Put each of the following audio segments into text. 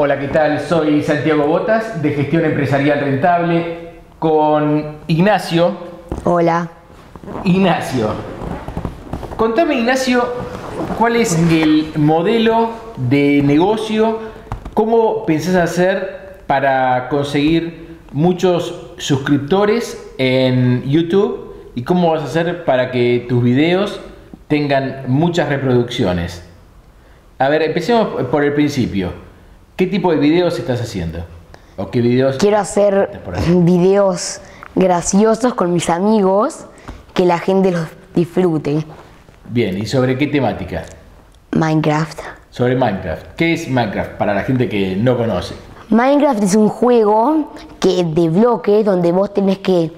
Hola, ¿qué tal? Soy Santiago Botas de Gestión Empresarial Rentable con Ignacio. Hola. Ignacio. Contame, Ignacio, ¿cuál es el modelo de negocio? ¿Cómo pensás hacer para conseguir muchos suscriptores en YouTube? ¿Y cómo vas a hacer para que tus videos tengan muchas reproducciones? A ver, empecemos por el principio. ¿Qué tipo de videos estás haciendo? ¿O qué videos? Quiero hacer videos graciosos con mis amigos, que la gente los disfrute. Bien, ¿y sobre qué temática? Minecraft. Sobre Minecraft. ¿Qué es Minecraft para la gente que no conoce? Minecraft es un juego de bloques donde vos tenés que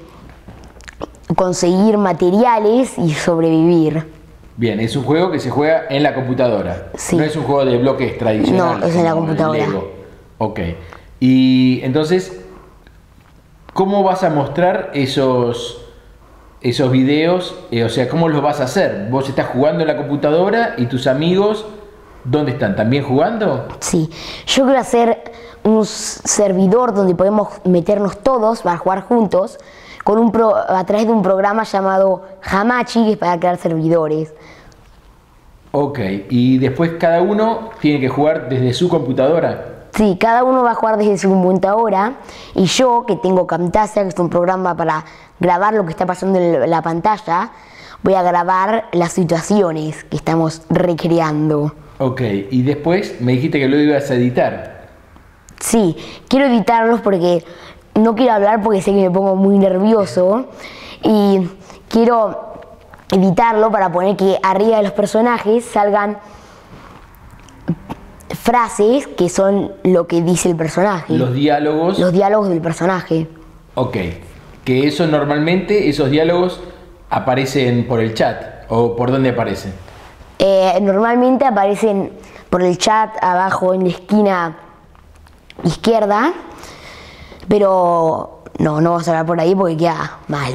conseguir materiales y sobrevivir. Bien, es un juego que se juega en la computadora. Sí. No es un juego de bloques tradicional. No, es en la computadora. Ok. Y entonces, ¿cómo vas a mostrar esos videos? O sea, ¿cómo los vas a hacer? Vos estás jugando en la computadora y tus amigos, ¿dónde están? ¿También jugando? Sí, yo quiero hacer un servidor donde podemos meternos todos para jugar juntos con a través de un programa llamado Hamachi, que es para crear servidores. Ok, y después cada uno tiene que jugar desde su computadora. Sí, cada uno va a jugar desde su computadora y yo, que tengo Camtasia, que es un programa para grabar lo que está pasando en la pantalla, voy a grabar las situaciones que estamos recreando. Ok, y después me dijiste que luego ibas a editar. Sí, quiero editarlos porque no quiero hablar porque sé que me pongo muy nervioso y quiero editarlo para poner que arriba de los personajes salgan frases que son lo que dice el personaje. Los diálogos. Los diálogos del personaje. Ok. Que eso normalmente, esos diálogos aparecen por el chat. ¿O por dónde aparecen? Normalmente aparecen por el chat abajo en la esquina izquierda. Pero no vamos a hablar por ahí porque queda mal.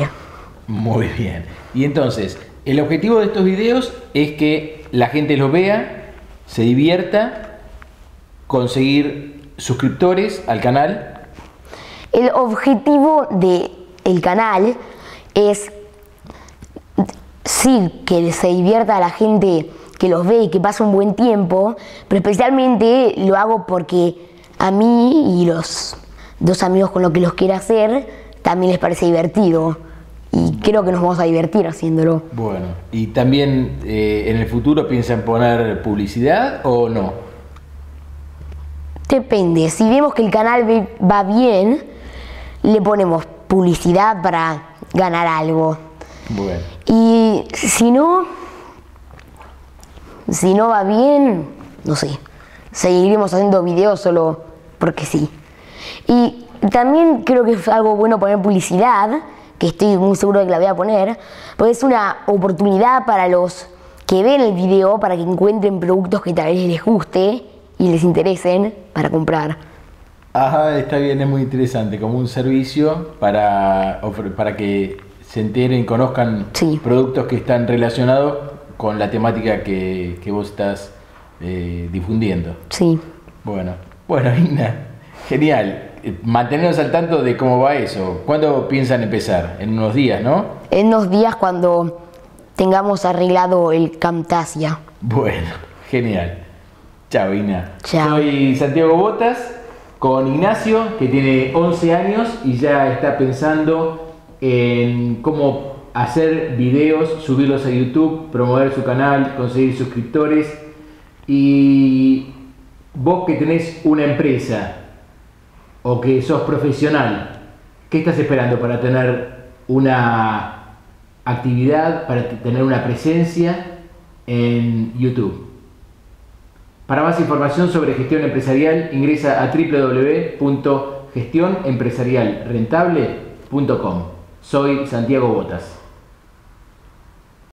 Muy bien. Y entonces, el objetivo de estos videos es que la gente los vea, se divierta, conseguir suscriptores al canal. El objetivo del canal es sí que se divierta a la gente que los ve y que pasa un buen tiempo, pero especialmente lo hago porque a mí y los dos amigos con los que los quiero hacer también les parece divertido y creo que nos vamos a divertir haciéndolo. Bueno, y también en el futuro piensan poner publicidad o no. Depende, si vemos que el canal va bien, le ponemos publicidad para ganar algo. Bueno. Y si no va bien, no sé, seguiremos haciendo videos solo porque sí. Y también creo que es algo bueno poner publicidad, que estoy muy seguro de que la voy a poner, porque es una oportunidad para los que ven el video, para que encuentren productos que tal vez les guste y les interesen para comprar. Ajá, está bien, es muy interesante, como un servicio para que se enteren, conozcan, sí, productos que están relacionados con la temática que vos estás difundiendo. Sí. Bueno, Ina, genial. Mantenernos al tanto de cómo va eso. ¿Cuándo piensan empezar? En unos días, ¿no? En unos días, cuando tengamos arreglado el Camtasia. Bueno, genial. Chao, Ina. Chao. Soy Santiago Botas con Ignacio, que tiene 11 años y ya está pensando en cómo hacer videos, subirlos a YouTube, promover su canal, conseguir suscriptores. Y vos que tenés una empresa o que sos profesional, ¿qué estás esperando para tener una actividad, para tener una presencia en YouTube? Para más información sobre gestión empresarial, ingresa a www.gestionempresarialrentable.com. Soy Santiago Botas.